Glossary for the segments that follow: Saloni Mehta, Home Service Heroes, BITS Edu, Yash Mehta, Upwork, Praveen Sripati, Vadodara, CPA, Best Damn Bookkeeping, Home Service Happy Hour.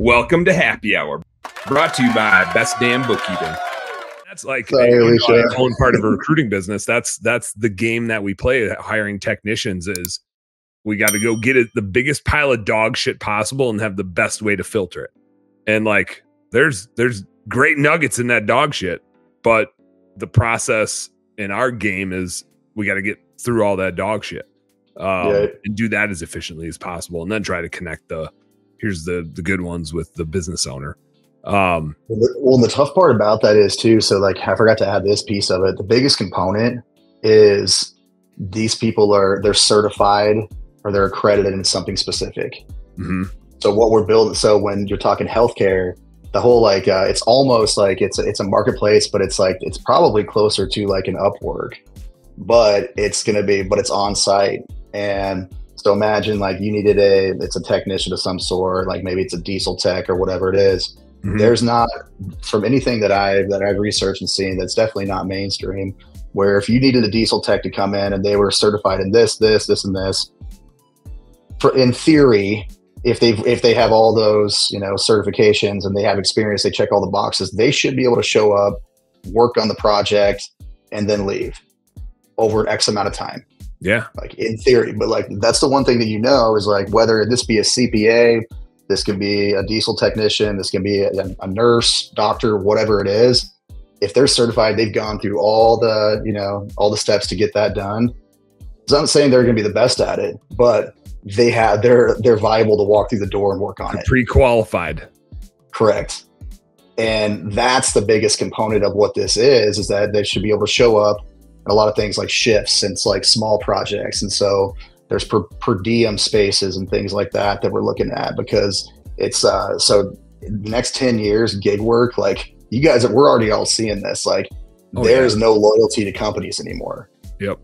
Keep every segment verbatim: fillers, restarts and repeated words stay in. Welcome to Happy Hour, brought to you by Best Damn Bookkeeping. That's like Sorry, you know, our own part of a recruiting business. That's that's the game that we play hiring technicians is we got to go get it, the biggest pile of dog shit possible and have the best way to filter it. And like there's there's great nuggets in that dog shit, but the process in our game is we got to get through all that dog shit um, yeah. and do that as efficiently as possible, and then try to connect the here's the the good ones with the business owner. Um, well, and the tough part about that is too, so like, I forgot to add this piece of it. The biggest component is these people are, they're certified or they're accredited in something specific. Mm-hmm. So what we're building, so when you're talking healthcare, the whole, like, uh, it's almost like it's, it's a marketplace, but it's like, it's probably closer to like an Upwork, but it's going to be, but it's on site. And so imagine like you needed a, it's a technician of some sort, like maybe it's a diesel tech or whatever it is. Mm-hmm. There's not, from anything that I've that I've researched and seen, that's definitely not mainstream, where if you needed a diesel tech to come in and they were certified in this, this, this, and this, for, in theory, if they if they have all those you know certifications and they have experience, they check all the boxes, they should be able to show up, work on the project, and then leave over an X amount of time. Yeah, like in theory, but like that's the one thing that you know is like whether this be a C P A. This can be a diesel technician. This can be a, a nurse, doctor, whatever it is. If they're certified, they've gone through all the, you know, all the steps to get that done. So I'm not saying they're going to be the best at it, but they have, they're, they're viable to walk through the door and work on it. Pre-qualified. Correct. And that's the biggest component of what this is, is that they should be able to show up in a lot of things like shifts and it's like small projects. And so there's per, per diem spaces and things like that that we're looking at, because it's uh, so the next ten years gig work, like you guys, we're already all seeing this. Like oh, there's yeah. no loyalty to companies anymore. Yep.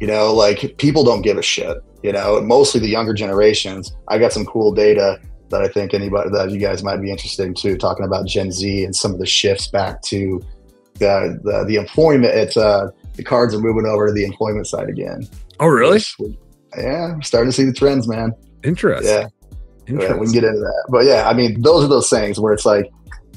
You know, like people don't give a shit, you know, mostly the younger generations. I got some cool data that I think anybody that you guys might be interested in too, talking about Gen Z and some of the shifts back to the, the, the employment. It's uh, the cards are moving over to the employment side again. Oh, really? Which, yeah, I'm starting to see the trends, man. Interesting. Yeah. Interesting. Yeah, we can get into that. But yeah, I mean, those are those things where it's like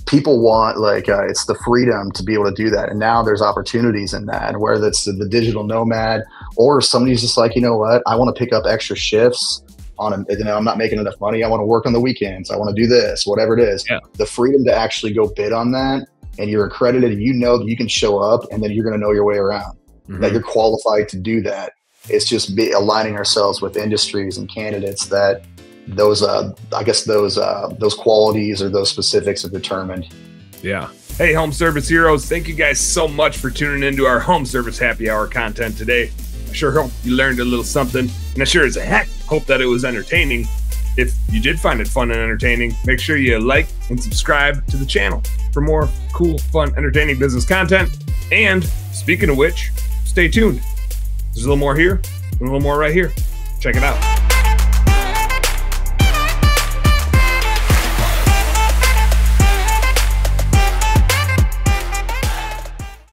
people want like uh, it's the freedom to be able to do that. And now there's opportunities in that, whether it's the, the digital nomad or somebody's just like, you know what, I want to pick up extra shifts on a, you know, I'm not making enough money. I want to work on the weekends. I want to do this, whatever it is. Yeah. The freedom to actually go bid on that, and you're accredited and you know that you can show up and then you're going to know your way around, mm-hmm. that you're qualified to do that. It's just be aligning ourselves with industries and candidates that those, uh, I guess those, uh, those qualities or those specifics are determined. Yeah. Hey, Home Service Heroes. Thank you guys so much for tuning into our Home Service Happy Hour content today. I sure hope you learned a little something, and I sure as heck hope that it was entertaining. If you did find it fun and entertaining, make sure you like and subscribe to the channel for more cool, fun, entertaining business content. And speaking of which, stay tuned. There's a little more here, and a little more right here. Check it out.